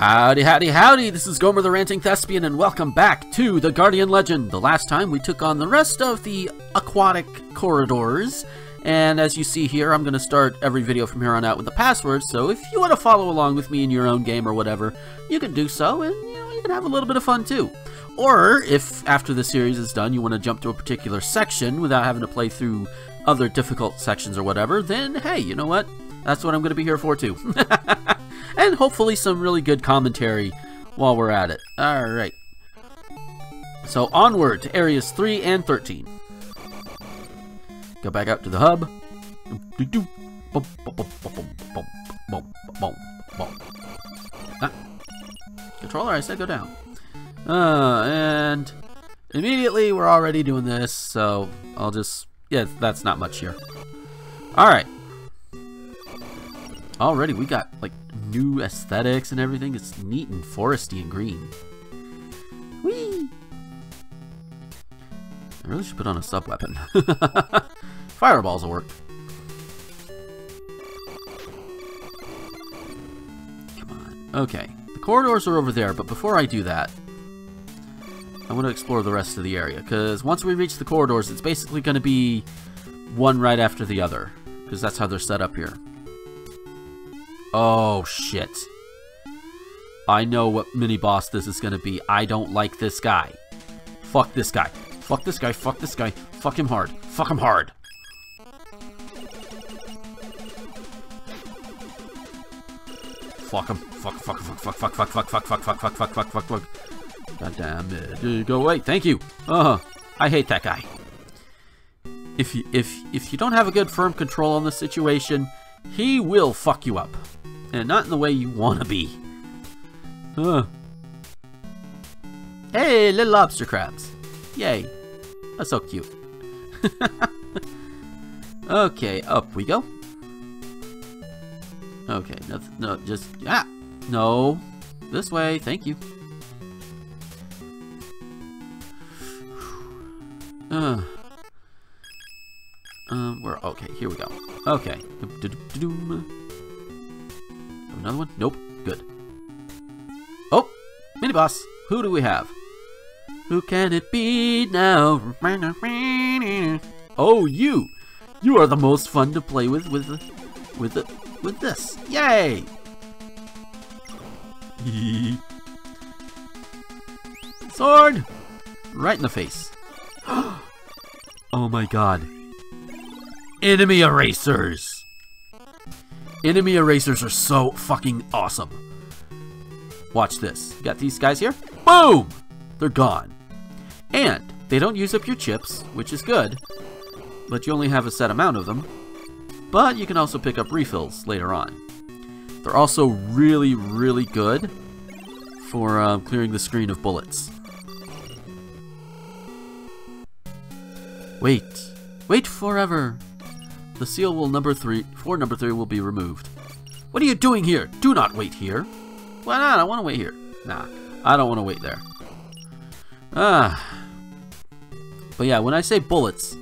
Howdy, howdy, howdy, this is Gomer the Ranting Thespian, and welcome back to The Guardian Legend. The last time we took on the rest of the aquatic corridors, and as you see here, I'm going to start every video from here on out with the password, so if you want to follow along with me in your own game or whatever, you can do so, and you know, you can have a little bit of fun too. Or, if after the series is done you want to jump to a particular section without having to play through other difficult sections or whatever, then hey, you know what? That's what I'm going to be here for too. And hopefully some really good commentary while we're at it. Alright. So onward to areas 3 and 13. Go back out to the hub. Ah. Controller, I said go down. And immediately we're already doing this, so I'll just... yeah, that's not much here. Alright. Already we got, like, new aesthetics and everything. It's neat and foresty and green. Whee! I really should put on a sub weapon. Fireballs will work. Come on. Okay. The corridors are over there, but before I do that, I want to explore the rest of the area, because once we reach the corridors, it's basically going to be one right after the other, because that's how they're set up here. Oh, shit. I know what mini-boss this is gonna be. I don't like this guy. Fuck this guy. Fuck this guy. Fuck this guy. Fuck him hard. Fuck him hard. Fuck him. Fuck, fuck, fuck, fuck, fuck, fuck, fuck, fuck, fuck, fuck, fuck, fuck, fuck, fuck, fuck. God damn it. Go away. Thank you. I hate that guy. If you don't have a good firm control on the situation, he will fuck you up. And not in the way you want to be. Hey, little lobster crabs. Yay. That's so cute. Okay, up we go. Okay, no, just... ah! No. This way, thank you. We're... okay, here we go. Okay. Another one? Nope. Good. Oh! Mini boss! Who do we have? Who can it be now? Oh, you! You are the most fun to play with this. Yay! Sword! Right in the face. Oh my god. Enemy erasers! Enemy erasers are so fucking awesome. Watch this. You got these guys here. Boom! They're gone. And they don't use up your chips, which is good. But you only have a set amount of them. But you can also pick up refills later on. They're also really, really good for clearing the screen of bullets. Wait. Wait forever. The seal will number 3 will be removed. What are you doing here? Do not wait here. Why not? I want to wait here. Nah, I don't want to wait there. But yeah, when I say bullets,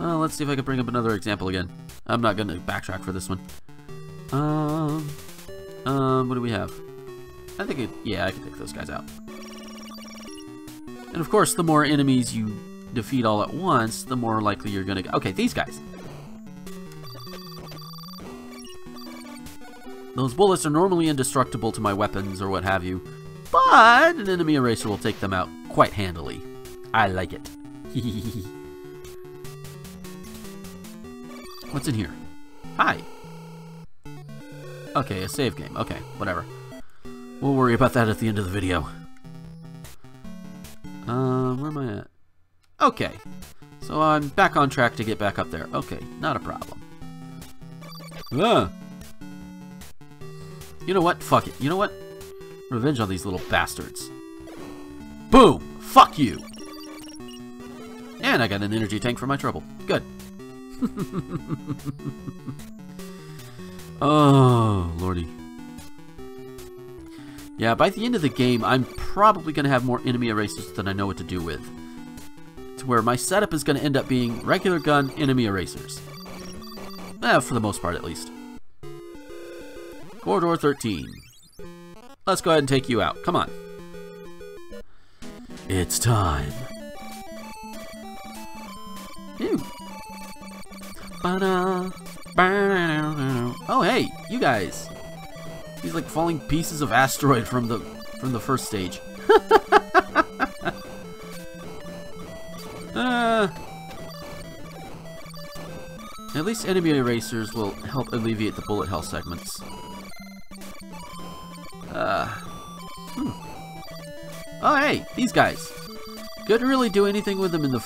let's see if I can bring up another example again. I'm not going to backtrack for this one. What do we have? I think I can take those guys out. And of course, the more enemies you defeat all at once, the more likely you're going to... okay, these guys. Those bullets are normally indestructible to my weapons or what have you, but an enemy eraser will take them out quite handily. I like it. What's in here? Hi. Okay, a save game. Okay, whatever. We'll worry about that at the end of the video. Where am I at? Okay. So I'm back on track to get back up there. Okay, not a problem. You know what? Fuck it. You know what? Revenge on these little bastards. Boom! Fuck you! And I got an energy tank for my trouble. Good. Oh, lordy. Yeah, by the end of the game, I'm probably going to have more enemy erasers than I know what to do with. To where my setup is going to end up being regular gun enemy erasers. For the most part, at least. Corridor 13. Let's go ahead and take you out. Come on. It's time. Ew. Oh, hey, you guys. He's like falling pieces of asteroid from the first stage. At least enemy erasers will help alleviate the bullet hell segments. Oh, hey, these guys. Couldn't really do anything with them in the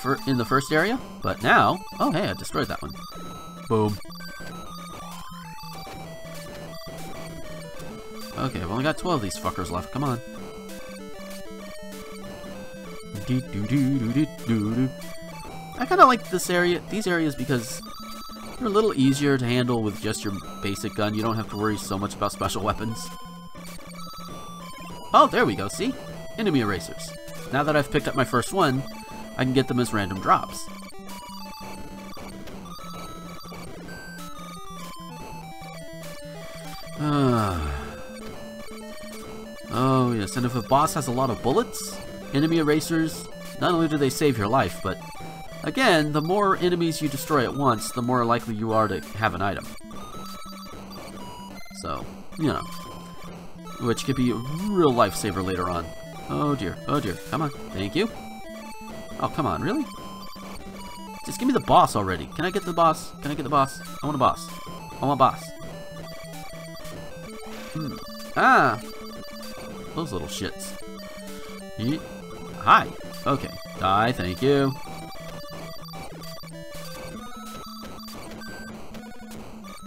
first area, but now, oh hey, I destroyed that one. Boom. Okay, I've only got 12 of these fuckers left. Come on. I kind of like these areas because they're a little easier to handle with just your basic gun. You don't have to worry so much about special weapons. Oh, there we go. See? Enemy erasers. Now that I've picked up my first one, I can get them as random drops. Oh yes, and if a boss has a lot of bullets, enemy erasers, not only do they save your life, but again, the more enemies you destroy at once, the more likely you are to have an item. So, you know, which could be a real lifesaver later on. Oh dear, come on, thank you. Oh, come on, really? Just give me the boss already. Can I get the boss? Can I get the boss? I want a boss. I want a boss. Hmm. Ah! Those little shits. Hi! Okay. Die, thank you.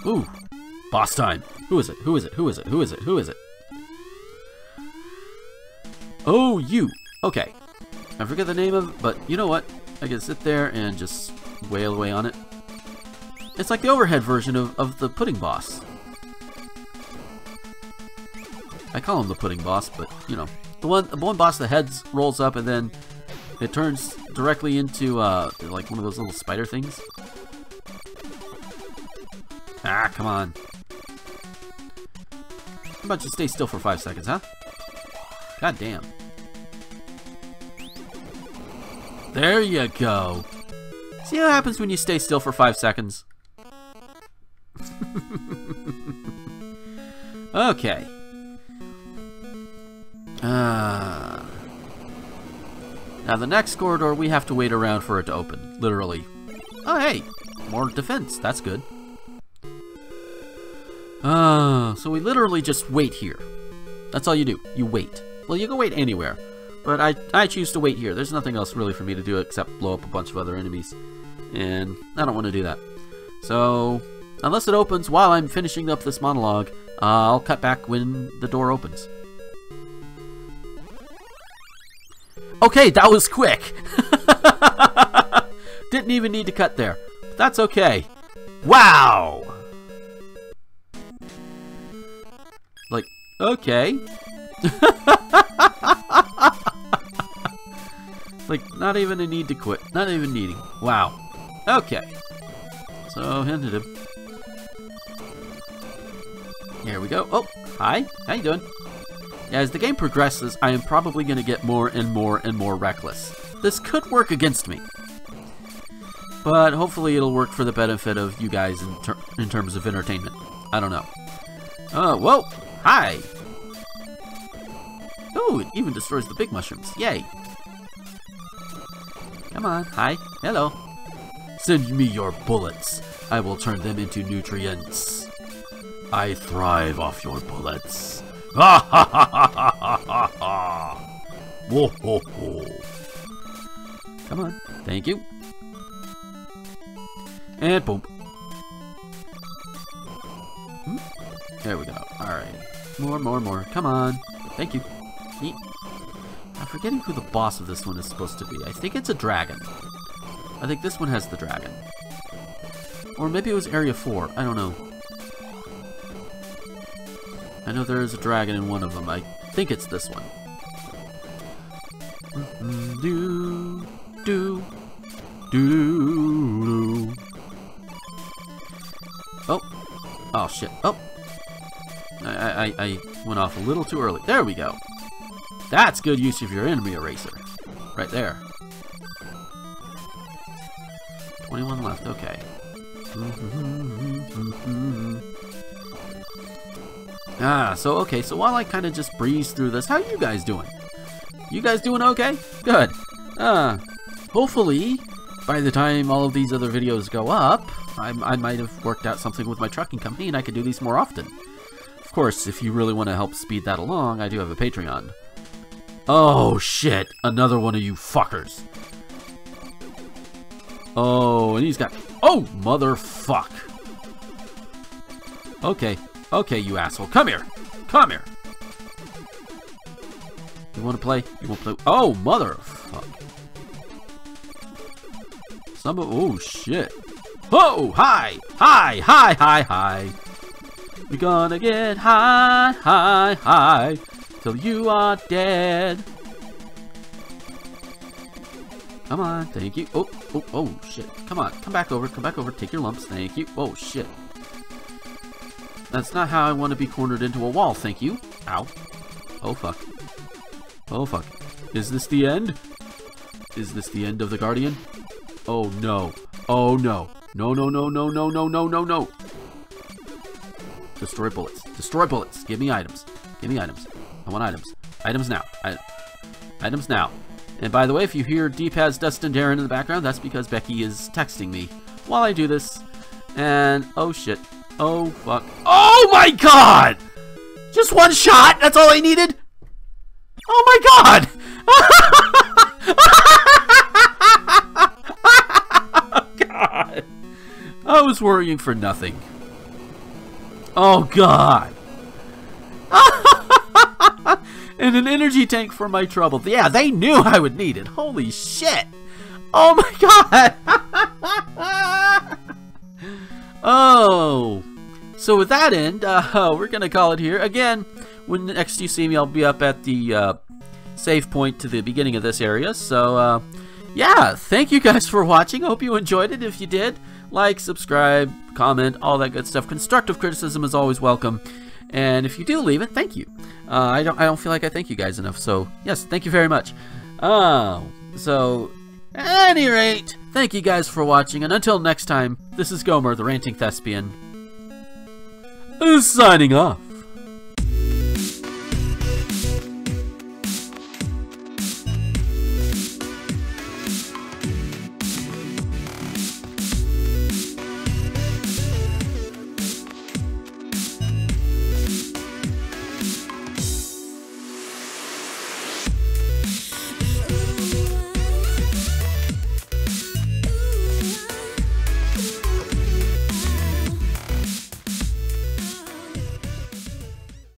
Ooh! Boss time! Who is it? Who is it? Who is it? Who is it? Who is it? Oh, you! Okay. I forget the name of it, but you know what? I can sit there and just wail away on it. It's like the overhead version of the Pudding Boss. I call him the Pudding Boss, but you know, the one boss that heads rolls up and then it turns directly into like one of those little spider things. Ah, come on! How about you stay still for 5 seconds, huh? God damn! There you go. See what happens when you stay still for 5 seconds. Okay. Now the next corridor, we have to wait around for it to open, literally. Oh hey, more defense, that's good. So we literally just wait here. That's all you do, you wait. Well, you can wait anywhere, but I choose to wait here. There's nothing else really for me to do except blow up a bunch of other enemies, and I don't want to do that. So, unless it opens while I'm finishing up this monologue, I'll cut back when the door opens. Okay, that was quick. Didn't even need to cut there. But that's okay. Wow. Like, okay. Like, not even a need to quit. Not even needing. Wow. Okay. So, hinted him. Here we go. Oh, hi. How you doing? As the game progresses, I am probably going to get more and more and more reckless. This could work against me. But hopefully it'll work for the benefit of you guys in terms of entertainment. I don't know. Oh, whoa! Hi! Oh, it even destroys the big mushrooms. Yay! Come on. Hi. Hello. Send me your bullets. I will turn them into nutrients. I thrive off your bullets. Ha ha ha ha ha ha! Whoa ho ho! Come on, thank you. And boom. There we go. All right, more. Come on, thank you. I'm forgetting who the boss of this one is supposed to be. I think it's a dragon. I think this one has the dragon, or maybe it was Area 4. I don't know. I know there is a dragon in one of them. I think it's this one. Oh. Oh, shit. Oh. I went off a little too early. There we go. That's good use of your enemy eraser. Right there. 21 left, okay. So while I kind of just breeze through this, how are you guys doing? You guys doing okay? Good. Hopefully, by the time all of these other videos go up, I might have worked out something with my trucking company and I could do these more often. Of course, if you really want to help speed that along, I do have a Patreon. Oh shit, another one of you fuckers. Oh, and he's got... Oh, motherfuck. Okay. Okay, you asshole. Come here. Come here. You want to play? You want to play? Oh, motherfuck. Somebody... Oh, shit. Oh, hi. Hi, hi, hi, hi. We're gonna get high, high, high. Till you are dead. Come on, thank you. Oh, oh, oh, shit. Come on, come back over, take your lumps, thank you. Oh, shit. That's not how I want to be cornered into a wall, thank you. Ow. Oh, fuck. Oh, fuck. Is this the end? Is this the end of the Guardian? Oh, no. Oh, no. No, no, no, no, no, no, no, no, no. Destroy bullets. Destroy bullets. Give me items. Give me items. I want items. Items now. Items now. And by the way, if you hear Deep Has Dustin Darren in the background, that's because Becky is texting me while I do this. And, oh shit. Oh fuck. Oh my god! Just one shot? That's all I needed? Oh my god! Oh god. I was worrying for nothing. Oh god. And an energy tank for my trouble. Yeah, they knew I would need it. Holy shit. Oh my god. Oh. So with that end, we're going to call it here. Again, when next you see me, I'll be up at the save point to the beginning of this area. So, yeah. Thank you guys for watching. I hope you enjoyed it. If you did, like, subscribe, comment, all that good stuff. Constructive criticism is always welcome. And if you do leave it, thank you. I don't feel like I thank you guys enough. So yes, thank you very much. So at any rate, thank you guys for watching. And until next time, this is Gomer the Ranting Thespian, signing off.